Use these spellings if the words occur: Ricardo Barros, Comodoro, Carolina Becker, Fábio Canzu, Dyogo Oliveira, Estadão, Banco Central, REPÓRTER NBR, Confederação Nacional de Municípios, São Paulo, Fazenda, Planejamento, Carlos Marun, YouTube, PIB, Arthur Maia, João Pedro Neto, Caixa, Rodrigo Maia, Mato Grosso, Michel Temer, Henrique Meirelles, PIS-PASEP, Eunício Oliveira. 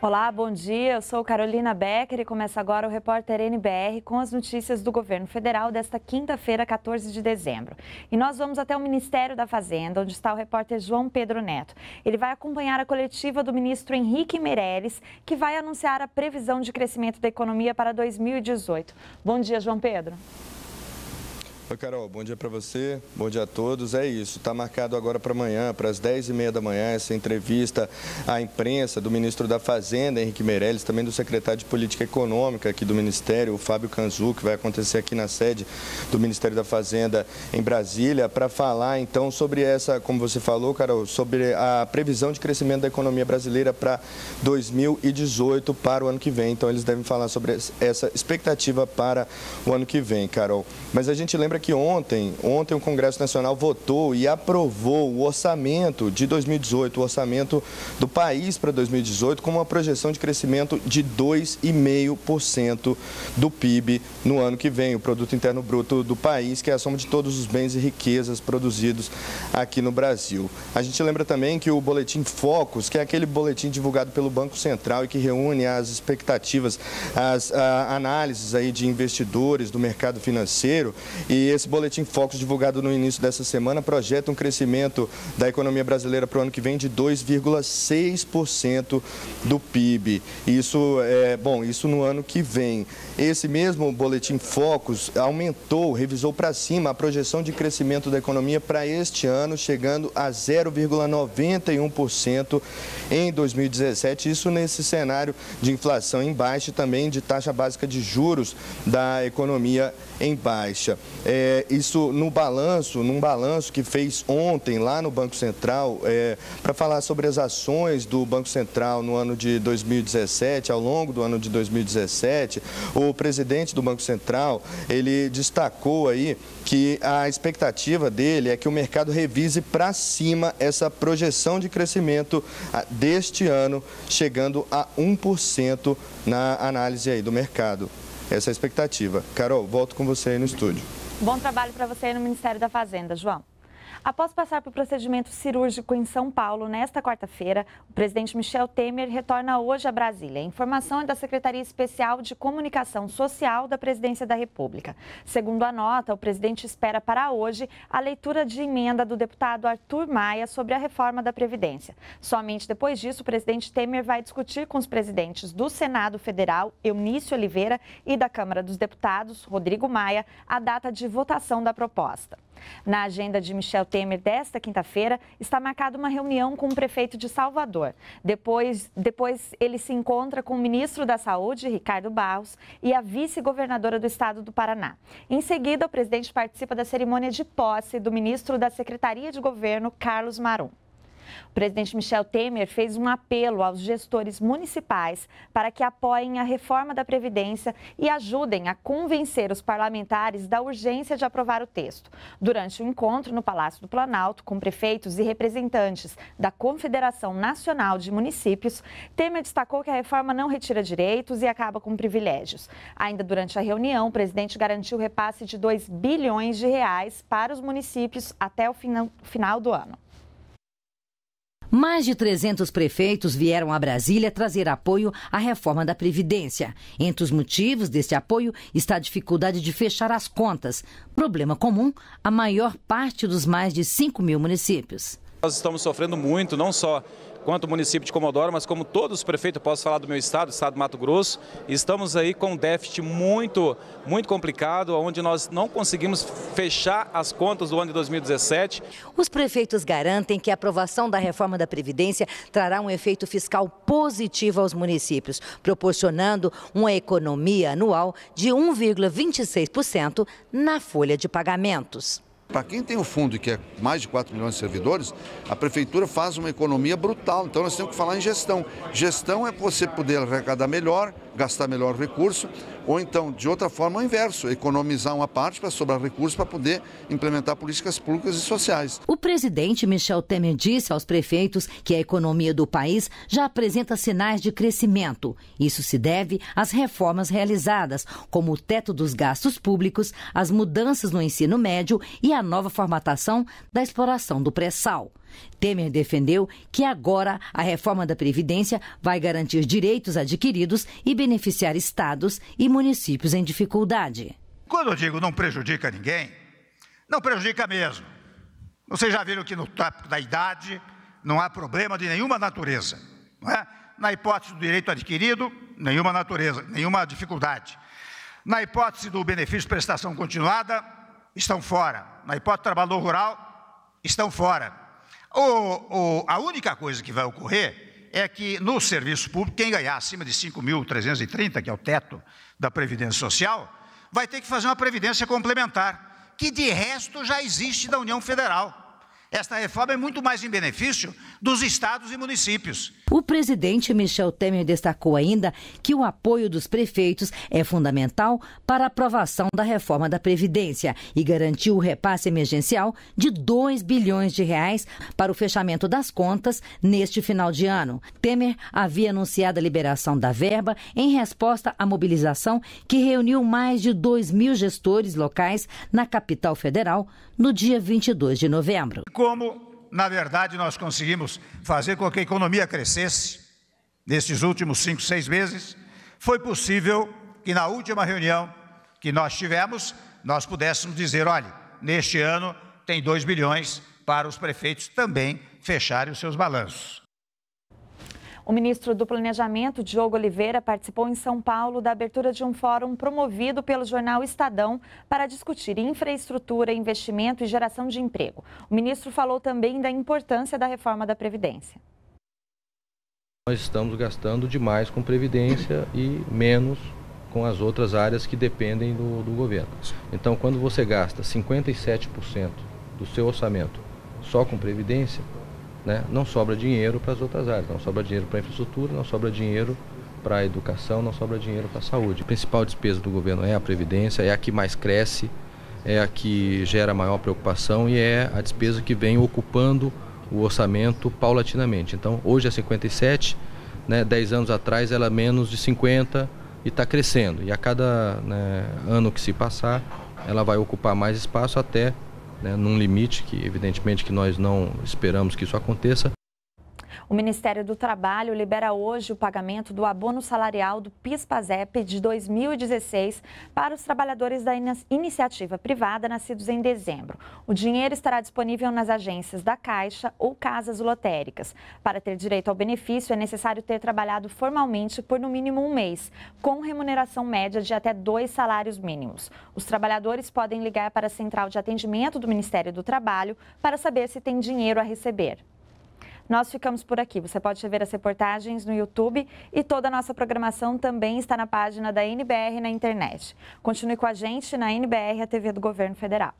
Olá, bom dia. Eu sou Carolina Becker e começa agora o Repórter NBR com as notícias do governo federal desta quinta-feira, 14 de dezembro. E nós vamos até o Ministério da Fazenda, onde está o repórter João Pedro Neto. Ele vai acompanhar a coletiva do ministro Henrique Meirelles, que vai anunciar a previsão de crescimento da economia para 2018. Bom dia, João Pedro. Oi, Carol, bom dia para você, bom dia a todos. É isso, está marcado agora para amanhã, para as 10h30 da manhã, essa entrevista à imprensa do ministro da Fazenda, Henrique Meirelles, também do secretário de Política Econômica aqui do Ministério, o Fábio Canzu, que vai acontecer aqui na sede do Ministério da Fazenda em Brasília, para falar então sobre essa, como você falou, Carol, sobre a previsão de crescimento da economia brasileira para 2018, para o ano que vem. Então eles devem falar sobre essa expectativa para o ano que vem, Carol. Mas a gente lembra que ontem o Congresso Nacional votou e aprovou o orçamento de 2018, o orçamento do país para 2018, com uma projeção de crescimento de 2,5% do PIB no ano que vem, o Produto Interno Bruto do país, que é a soma de todos os bens e riquezas produzidos aqui no Brasil. A gente lembra também que o boletim Focus, que é aquele boletim divulgado pelo Banco Central e que reúne as expectativas, as análises aí de investidores do mercado financeiro, e esse boletim Focus divulgado no início dessa semana projeta um crescimento da economia brasileira para o ano que vem de 2,6% do PIB. Isso no ano que vem. Esse mesmo boletim Focus revisou para cima a projeção de crescimento da economia para este ano, chegando a 0,91% em 2017. Isso nesse cenário de inflação em baixa e também de taxa básica de juros da economia em baixa. Isso num balanço que fez ontem lá no Banco Central, para falar sobre as ações do Banco Central no ano de 2017, ao longo do ano de 2017, o presidente do Banco Central, ele destacou aí que a expectativa dele é que o mercado revise para cima essa projeção de crescimento deste ano, chegando a 1% na análise aí do mercado. Essa é a expectativa. Carol, volto com você aí no estúdio. Bom trabalho para você aí no Ministério da Fazenda, João. Após passar por procedimento cirúrgico em São Paulo nesta quarta-feira, o presidente Michel Temer retorna hoje a Brasília. A informação é da Secretaria Especial de Comunicação Social da Presidência da República. Segundo a nota, o presidente espera para hoje a leitura de emenda do deputado Arthur Maia sobre a reforma da Previdência. Somente depois disso, o presidente Temer vai discutir com os presidentes do Senado Federal, Eunício Oliveira, e da Câmara dos Deputados, Rodrigo Maia, a data de votação da proposta. Na agenda de Michel Temer desta quinta-feira está marcada uma reunião com o prefeito de Salvador. Depois ele se encontra com o ministro da Saúde, Ricardo Barros, e a vice-governadora do estado do Paraná. Em seguida, o presidente participa da cerimônia de posse do ministro da Secretaria de Governo, Carlos Marun. O presidente Michel Temer fez um apelo aos gestores municipais para que apoiem a reforma da Previdência e ajudem a convencer os parlamentares da urgência de aprovar o texto. Durante o encontro no Palácio do Planalto, com prefeitos e representantes da Confederação Nacional de Municípios, Temer destacou que a reforma não retira direitos e acaba com privilégios. Ainda durante a reunião, o presidente garantiu o repasse de R$ 2 bilhões para os municípios até o final do ano. Mais de 300 prefeitos vieram a Brasília trazer apoio à reforma da Previdência. Entre os motivos deste apoio está a dificuldade de fechar as contas, problema comum à maior parte dos mais de 5 mil municípios. Nós estamos sofrendo muito, não só quanto o município de Comodoro, mas como todos os prefeitos, posso falar do meu estado, o estado do Mato Grosso, estamos aí com um déficit muito complicado, onde nós não conseguimos fechar as contas do ano de 2017. Os prefeitos garantem que a aprovação da reforma da Previdência trará um efeito fiscal positivo aos municípios, proporcionando uma economia anual de 1,26% na folha de pagamentos. Para quem tem o fundo, que é mais de 4 milhões de servidores, a prefeitura faz uma economia brutal. Então nós temos que falar em gestão. Gestão é você poder arrecadar melhor, gastar melhor recurso, ou então, de outra forma, o inverso, economizar uma parte para sobrar recursos para poder implementar políticas públicas e sociais. O presidente Michel Temer disse aos prefeitos que a economia do país já apresenta sinais de crescimento. Isso se deve às reformas realizadas, como o teto dos gastos públicos, as mudanças no ensino médio e a nova formatação da exploração do pré-sal. Temer defendeu que agora a reforma da Previdência vai garantir direitos adquiridos e beneficiar estados e municípios em dificuldade. Quando eu digo não prejudica ninguém, não prejudica mesmo. Vocês já viram que no tópico da idade não há problema de nenhuma natureza. Não é? Na hipótese do direito adquirido, nenhuma natureza, nenhuma dificuldade. Na hipótese do benefício de prestação continuada, estão fora. Na hipótese do trabalhador rural, estão fora. A única coisa que vai ocorrer é que, no serviço público, quem ganhar acima de 5.330, que é o teto da Previdência Social, vai ter que fazer uma previdência complementar, que, de resto, já existe da União Federal. Esta reforma é muito mais em benefício dos estados e municípios. O presidente Michel Temer destacou ainda que o apoio dos prefeitos é fundamental para a aprovação da reforma da Previdência e garantiu o repasse emergencial de 2 bilhões de reais para o fechamento das contas neste final de ano. Temer havia anunciado a liberação da verba em resposta à mobilização que reuniu mais de 2.000 gestores locais na capital federal no dia 22 de novembro. Como, na verdade, nós conseguimos fazer com que a economia crescesse nesses últimos 5, 6 meses, foi possível que na última reunião que nós tivemos, nós pudéssemos dizer, olha, neste ano tem 2 bilhões para os prefeitos também fecharem os seus balanços. O ministro do Planejamento, Dyogo Oliveira, participou em São Paulo da abertura de um fórum promovido pelo jornal Estadão para discutir infraestrutura, investimento e geração de emprego. O ministro falou também da importância da reforma da Previdência. Nós estamos gastando demais com Previdência e menos com as outras áreas que dependem do governo. Então, quando você gasta 57% do seu orçamento só com Previdência, não sobra dinheiro para as outras áreas, não sobra dinheiro para a infraestrutura, não sobra dinheiro para a educação, não sobra dinheiro para a saúde. A principal despesa do governo é a Previdência, é a que mais cresce, é a que gera maior preocupação e é a despesa que vem ocupando o orçamento paulatinamente. Então, hoje é 57, 10 anos atrás ela é menos de 50 e está crescendo. E a cada ano que se passar, ela vai ocupar mais espaço até... num limite que, evidentemente, que nós não esperamos que isso aconteça. O Ministério do Trabalho libera hoje o pagamento do abono salarial do PIS-PASEP de 2016 para os trabalhadores da iniciativa privada nascidos em dezembro. O dinheiro estará disponível nas agências da Caixa ou casas lotéricas. Para ter direito ao benefício, é necessário ter trabalhado formalmente por no mínimo um mês, com remuneração média de até 2 salários mínimos. Os trabalhadores podem ligar para a Central de Atendimento do Ministério do Trabalho para saber se tem dinheiro a receber. Nós ficamos por aqui. Você pode ver as reportagens no YouTube e toda a nossa programação também está na página da NBR na internet. Continue com a gente na NBR, a TV do Governo Federal.